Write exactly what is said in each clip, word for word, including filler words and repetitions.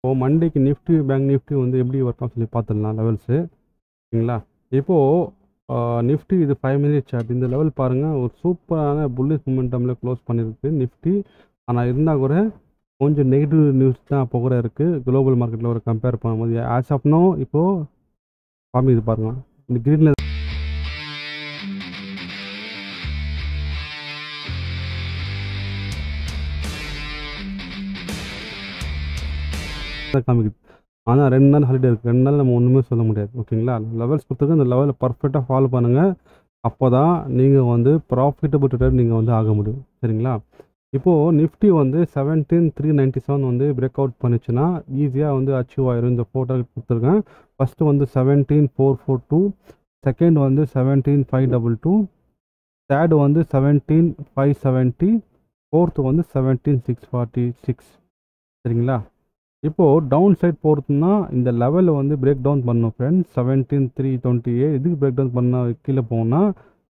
இப்போ மண்டேக்கு Nifty bank Nifty வந்து எப்படி ஒர்க் ஆகும் சொல்லி பார்த்துடலாம் லெவல்ஸு ஓகேங்களா. இப்போது நிஃப்டி இது ஃபைவ் மினிட் சார்ட், இந்த லெவல் பாருங்கள், ஒரு சூப்பரான புல்லிஷ் மொமெண்டமில் க்ளோஸ் பண்ணியிருக்கு நிஃப்டி. ஆனால் இருந்தால் கூட கொஞ்சம் நெகட்டிவ் நியூஸ் தான் அப்போ கூட இருக்குது குளோபல் மார்க்கெட்டில் ஒரு கம்பேர் பண்ணும்போது. ஆஸ் ஆஃப் நோ இப்போது காமி இது பாருங்கள் இந்த க்ரீனில் காமிக்குது. ஆனால் ரெண்டு நாள் ஹாலிடே இருக்குது, ரெண்டு நாள் நம்ம ஒன்றுமே சொல்ல முடியாது ஓகேங்களா. லெவல்ஸ் கொடுத்துருக்கு, அந்த லெவலில் பர்ஃபெக்டாக ஃபாலோ பண்ணுங்கள், அப்போ தான் நீங்கள் வந்து ப்ராஃபிட்டபிள் ட்ரேடர் நீங்கள் வந்து ஆக முடியும் சரிங்களா. இப்போது நிஃப்டி வந்து செவன்டீன் த்ரீ நைன்ட்டி செவன் வந்து பிரேக் அவுட் பண்ணிச்சுன்னா ஈஸியாக வந்து அச்சீவ் ஆயிரும். இந்த ஃபோர் டார்கெட் கொடுத்துருக்கேன், ஃபஸ்ட்டு வந்து seventeen four four two second வந்து seventeen five double two third வந்து செவன்டீன் ஃபைவ் செவன்ட்டி ஃபோர்த்து வந்து செவன்டீன் சிக்ஸ் ஃபார்ட்டி சிக்ஸ் சரிங்களா. இப்போது டவுன் சைட் போகிறதுனா இந்த லெவலில் வந்து பிரேக் டவுன் பண்ணணும் friends, seventeen three twenty eight இதுக்கு பிரேக் டவுன் பண்ண கீழே போகணும்னா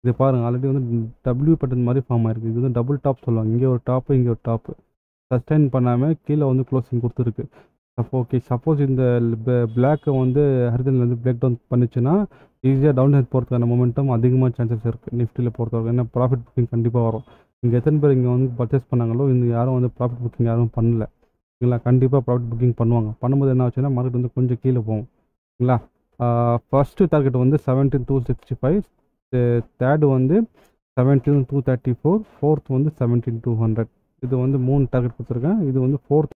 இது பாருங்கள் ஆல்ரெடி வந்து டபுள்யூ பட்டன் மாதிரி ஃபார்ம் ஆகிருக்கு. இது வந்து டபுள் டாப் சொல்லுவாங்க, இங்கே ஒரு டாப்பு இங்கே ஒரு டாப்பு, சஸ்டைன் பண்ணாமல் கீழே வந்து க்ளோசிங் கொடுத்துருக்கு. அப்போ ஓகே சப்போஸ் இந்த பிளாக்கை வந்து ஹரிதனில் வந்து பிரேக் டவுன் பண்ணிச்சுன்னா ஈஸியாக டவுன் சைட் போகிறதுக்கான மொமெண்டம் அதிகமாக சான்சஸ் இருக்குது நிஃப்டியில் பொறுத்தவரைக்கும். ஏன்னா ப்ராஃபிட் புக்கிங் கண்டிப்பாக வரும். இங்கே எத்தனை பேர் இங்கே வந்து பர்ச்சேஸ் பண்ணாங்களோ இங்கே யாரும் வந்து ப்ராஃபிட் புக்கிங் யாரும் பண்ணல ஓகேங்களா. கண்டிப்பாக ப்ராஃபிட் புக்கிங் பண்ணுவாங்க, பண்ணும்போது என்ன ஆச்சுன்னா மார்க்கெட் வந்து கொஞ்சம் கீழே போகும் ஓகேங்களா. ஃபஸ்ட்டு டார்கெட் வந்து seventeen two sixty five third வந்து seventeen two thirty four fourth வந்து செவன்டீன் டூ ஹண்ட்ரட், இது வந்து மூணு டார்கெட் கொடுத்துருக்கேன். இது வந்து ஃபோர்த்